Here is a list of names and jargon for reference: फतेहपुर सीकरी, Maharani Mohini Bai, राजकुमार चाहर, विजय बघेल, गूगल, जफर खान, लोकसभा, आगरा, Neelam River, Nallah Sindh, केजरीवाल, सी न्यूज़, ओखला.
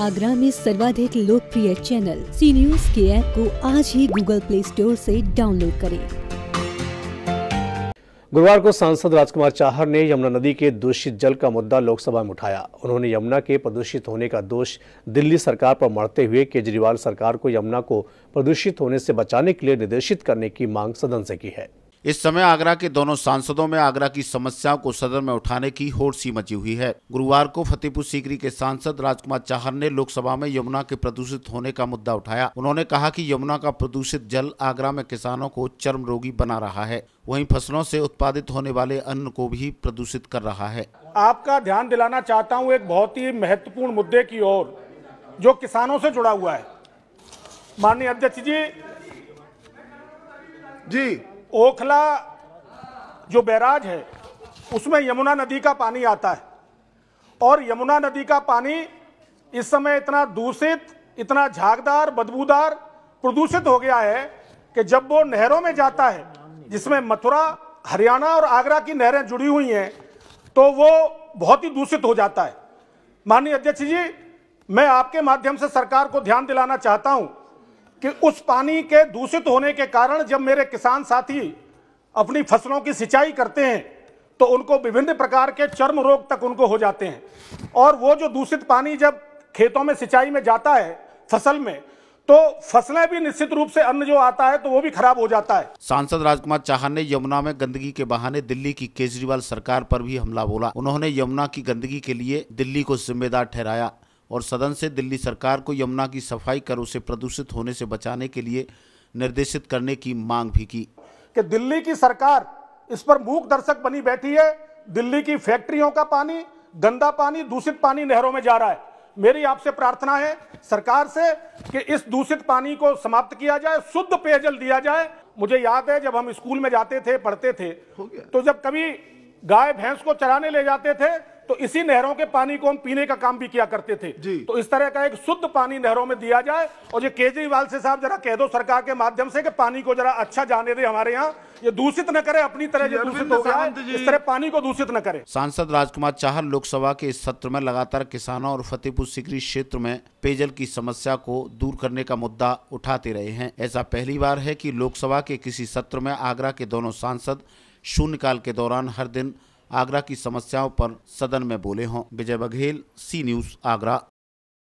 आगरा में सर्वाधिक लोकप्रिय चैनल सी न्यूज़ के ऐप को आज ही गूगल प्ले स्टोर से डाउनलोड करें। गुरुवार को सांसद राजकुमार चाहर ने यमुना नदी के दूषित जल का मुद्दा लोकसभा में उठाया। उन्होंने यमुना के प्रदूषित होने का दोष दिल्ली सरकार पर मढ़ते हुए केजरीवाल सरकार को यमुना को प्रदूषित होने से बचाने के लिए निर्देशित करने की मांग सदन से की है। इस समय आगरा के दोनों सांसदों में आगरा की समस्याओं को सदन में उठाने की होड़ सी मची हुई है। गुरुवार को फतेहपुर सीकरी के सांसद राजकुमार चाहर ने लोकसभा में यमुना के प्रदूषित होने का मुद्दा उठाया। उन्होंने कहा कि यमुना का प्रदूषित जल आगरा में किसानों को चर्म रोगी बना रहा है, वहीं फसलों से उत्पादित होने वाले अन्न को भी प्रदूषित कर रहा है। आपका ध्यान दिलाना चाहता हूँ एक बहुत ही महत्वपूर्ण मुद्दे की ओर, जो किसानों से जुड़ा हुआ है। माननीय अध्यक्ष जी, ओखला जो बैराज है उसमें यमुना नदी का पानी आता है और यमुना नदी का पानी इस समय इतना दूषित, इतना झागदार, बदबूदार, प्रदूषित हो गया है कि जब वो नहरों में जाता है, जिसमें मथुरा, हरियाणा और आगरा की नहरें जुड़ी हुई हैं, तो वो बहुत ही दूषित हो जाता है। माननीय अध्यक्ष जी, मैं आपके माध्यम से सरकार को ध्यान दिलाना चाहता हूं कि उस पानी के दूषित होने के कारण जब मेरे किसान साथी अपनी फसलों की सिंचाई करते हैं तो उनको विभिन्न प्रकार के चर्म रोग तक उनको हो जाते हैं, और वो जो दूषित पानी जब खेतों में सिंचाई में जाता है फसल में, तो फसलें भी निश्चित रूप से अन्न जो आता है तो वो भी खराब हो जाता है। सांसद राजकुमार चाहर ने यमुना में गंदगी के बहाने दिल्ली की केजरीवाल सरकार पर भी हमला बोला। उन्होंने यमुना की गंदगी के लिए दिल्ली को जिम्मेदार ठहराया और सदन से दिल्ली सरकार को यमुना की सफाई कर उसे प्रदूषित होने से बचाने के लिए निर्देशित करने की मांग भी की कि दिल्ली की सरकार इस पर मूक दर्शक बनी बैठी है। दिल्ली की फैक्ट्रियों का पानी, गंदा पानी, दूषित पानी नहरों में जा रहा है। मेरी आपसे प्रार्थना है सरकार से कि इस दूषित पानी को समाप्त किया जाए, शुद्ध पेयजल दिया जाए। मुझे याद है जब हम स्कूल में जाते थे, पढ़ते थे, तो जब कभी गाय भैंस को चराने ले जाते थे तो इसी नहरों के पानी को हम पीने का काम भी किया करते थे। तो इस तरह का एक शुद्ध पानी नहरों में दिया जाए। और ये केजरीवाल से साहब जरा कह दो सरकार के माध्यम से कि पानी को जरा अच्छा जाने दे, हमारे यहाँ ये दूषित न करे, अपनी तरह जो दूषित हो रहा है इस तरह पानी को दूषित न करे। सांसद राजकुमार चाहर लोकसभा के इस सत्र में लगातार किसानों और फतेहपुर सीकरी क्षेत्र में पेयजल की समस्या को दूर करने का मुद्दा उठाते रहे हैं। ऐसा पहली बार है कि लोकसभा के किसी सत्र में आगरा के दोनों सांसद शून्यकाल के दौरान हर दिन आगरा की समस्याओं पर सदन में बोले हों। विजय बघेल, सी न्यूज़, आगरा।